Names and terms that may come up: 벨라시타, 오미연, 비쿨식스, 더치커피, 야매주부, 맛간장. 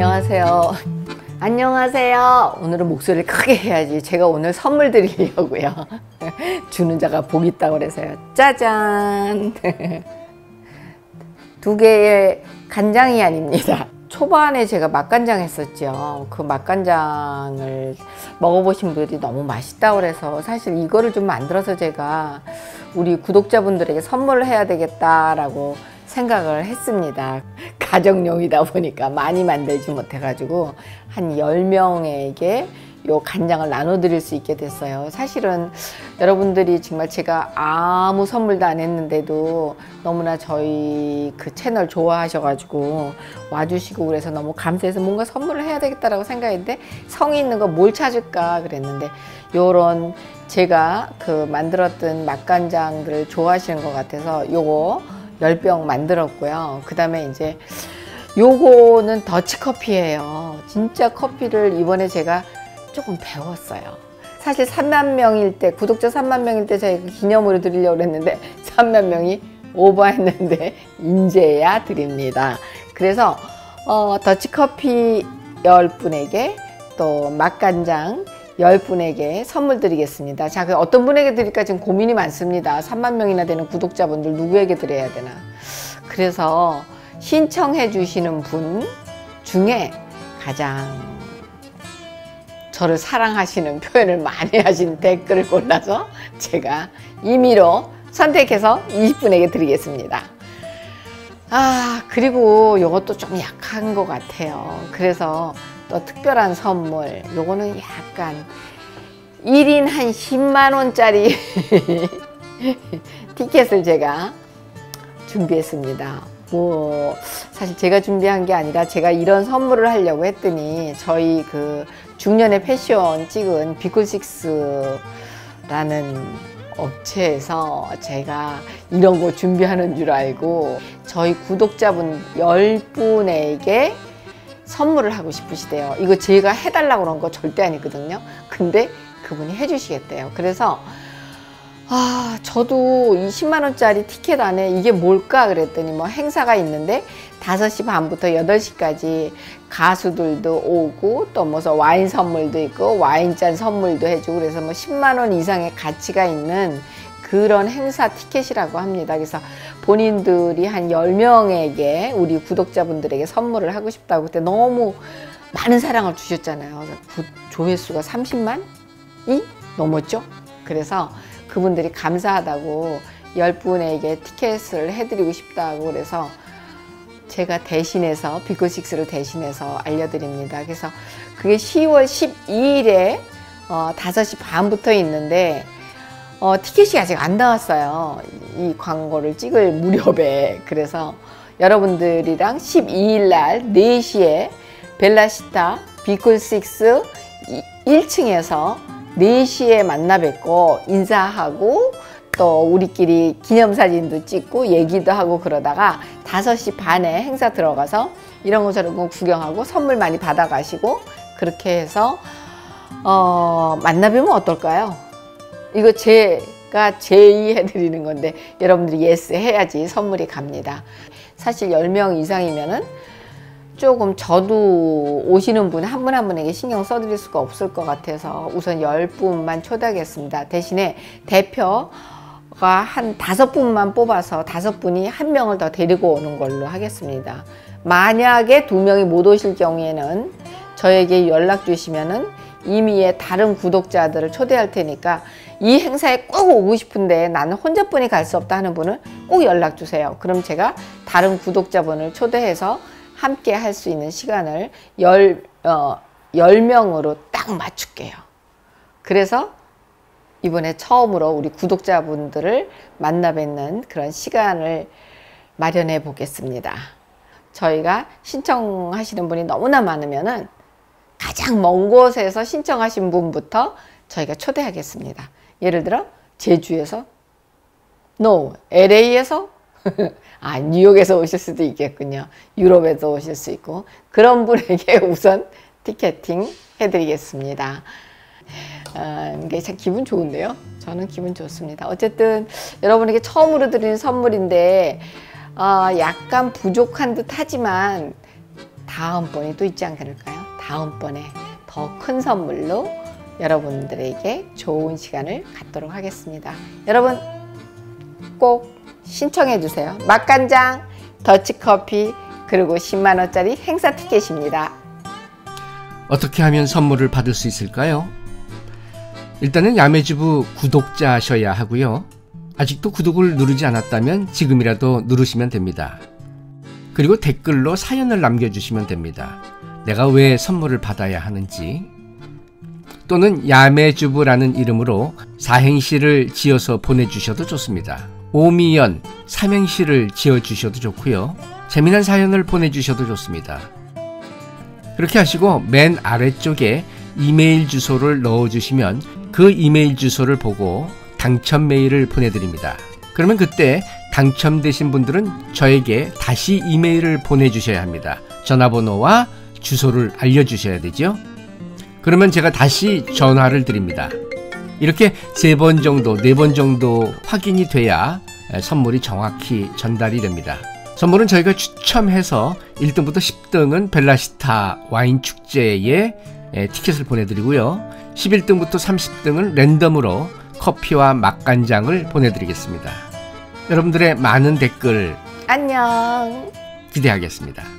안녕하세요. 안녕하세요. 오늘은 목소리를 크게 해야지. 제가 오늘 선물 드리려고요. 주는 자가 복이 있다고 그래서요. 짜잔. 2개의 간장이 아닙니다. 초반에 제가 맛간장 했었죠. 그 맛간장을 먹어보신 분들이 너무 맛있다고 그래서 사실 이거를 좀 만들어서 제가 우리 구독자분들에게 선물을 해야 되겠다라고 생각을 했습니다. 가정용이다 보니까 많이 만들지 못해가지고 한 10명에게 요 간장을 나눠드릴 수 있게 됐어요. 사실은 여러분들이 정말 제가 아무 선물도 안 했는데도 너무나 저희 그 채널 좋아하셔가지고 와주시고 그래서 너무 감사해서 뭔가 선물을 해야 되겠다라고 생각했는데 성의 있는 거 뭘 찾을까 그랬는데 요런 제가 그 만들었던 맛간장들을 좋아하시는 것 같아서 요거 10병 만들었고요. 그 다음에 이제 요거는 더치커피예요. 진짜 커피를 이번에 제가 조금 배웠어요. 사실 3만 명일 때, 구독자 3만 명일 때 저희가 기념으로 드리려고 했는데 3만 명이 오버했는데 이제야 드립니다. 그래서 더치커피 10분에게 또 맛간장 10분에게 선물 드리겠습니다. 자, 그럼 어떤 분에게 드릴까 지금 고민이 많습니다. 3만 명이나 되는 구독자분들 누구에게 드려야 되나. 그래서 신청해 주시는 분 중에 가장 저를 사랑하시는 표현을 많이 하신 댓글을 골라서 제가 임의로 선택해서 20분에게 드리겠습니다. 아, 그리고 요것도 좀 약한 것 같아요. 그래서 또 특별한 선물, 요거는 약간 1인 한 10만원짜리 티켓을 제가 준비했습니다. 뭐 사실 제가 준비한 게 아니라 제가 이런 선물을 하려고 했더니 저희 그 중년의 패션 찍은 비쿨식스라는 업체에서 제가 이런 거 준비하는 줄 알고 저희 구독자분 10분에게 선물을 하고 싶으시대요. 이거 제가 해달라고 그런 거 절대 아니거든요. 근데 그분이 해주시겠대요. 그래서 아, 저도 이 10만원짜리 티켓 안에 이게 뭘까 그랬더니 뭐 행사가 있는데 5시 반부터 8시까지 가수들도 오고 또 뭐 와인 선물도 있고 와인잔 선물도 해주고 그래서 뭐 10만원 이상의 가치가 있는 그런 행사 티켓이라고 합니다. 그래서 본인들이 한 10명에게 우리 구독자분들에게 선물을 하고 싶다고 그때 너무 많은 사랑을 주셨잖아요. 조회수가 30만이 넘었죠. 그래서 그분들이 감사하다고 10분에게 티켓을 해드리고 싶다고 그래서 제가 대신해서 비쿨식스를 대신해서 알려드립니다. 그래서 그게 10월 12일에 5시 반부터 있는데 티켓이 아직 안 나왔어요. 이 광고를 찍을 무렵에. 그래서 여러분들이랑 12일 날 4시에 벨라시타 비쿨식스 1층에서 4시에 만나 뵙고 인사하고 또 우리끼리 기념사진도 찍고 얘기도 하고 그러다가 5시 반에 행사 들어가서 이런 거 저런 거 구경하고 선물 많이 받아 가시고 그렇게 해서 만나 뵈면 어떨까요? 이거 제가 제의해 드리는 건데 여러분들이 예스 해야지 선물이 갑니다. 사실 10명 이상이면은 조금 저도 오시는 분 한 분 한 분에게 신경 써드릴 수가 없을 것 같아서 우선 10분만 초대하겠습니다. 대신에 대표가 한 5분만 뽑아서 5분이 1명을 더 데리고 오는 걸로 하겠습니다. 만약에 2명이 못 오실 경우에는 저에게 연락 주시면은 임의의 다른 구독자들을 초대할 테니까 이 행사에 꼭 오고 싶은데 나는 혼자뿐이 갈 수 없다 하는 분은 꼭 연락 주세요. 그럼 제가 다른 구독자분을 초대해서 함께 할 수 있는 시간을 10명으로 딱 맞출게요. 그래서 이번에 처음으로 우리 구독자분들을 만나 뵙는 그런 시간을 마련해 보겠습니다. 저희가 신청하시는 분이 너무나 많으면은 가장 먼 곳에서 신청하신 분부터 저희가 초대하겠습니다. 예를 들어 제주에서 LA에서 아, 뉴욕에서 오실 수도 있겠군요. 유럽에서 오실 수 있고 그런 분에게 우선 티켓팅 해드리겠습니다. 이게 참 기분 좋은데요. 저는 기분 좋습니다. 어쨌든 여러분에게 처음으로 드리는 선물인데 약간 부족한 듯 하지만 다음번에 또 있지 않을까요? 다음번에 더 큰 선물로 여러분들에게 좋은 시간을 갖도록 하겠습니다. 여러분 꼭 신청해 주세요. 맛간장, 더치커피, 그리고 10만원짜리 행사 티켓입니다. 어떻게 하면 선물을 받을 수 있을까요? 일단은 야매주부 구독자셔야 하고요. 아직도 구독을 누르지 않았다면 지금이라도 누르시면 됩니다. 그리고 댓글로 사연을 남겨주시면 됩니다. 내가 왜 선물을 받아야 하는지, 또는 야매주부라는 이름으로 사행시를 지어서 보내주셔도 좋습니다. 오미연 삼행시를 지어주셔도 좋고요. 재미난 사연을 보내주셔도 좋습니다. 그렇게 하시고 맨 아래쪽에 이메일 주소를 넣어주시면 그 이메일 주소를 보고 당첨 메일을 보내드립니다. 그러면 그때 당첨되신 분들은 저에게 다시 이메일을 보내주셔야 합니다. 전화번호와 주소를 알려주셔야 되죠. 그러면 제가 다시 전화를 드립니다. 이렇게 3번 정도, 4번 정도 확인이 돼야 선물이 정확히 전달이 됩니다. 선물은 저희가 추첨해서 1등부터 10등은 벨라시타 와인축제에 티켓을 보내드리고요. 11등부터 30등은 랜덤으로 커피와 맛간장을 보내드리겠습니다. 여러분들의 많은 댓글 안녕 기대하겠습니다.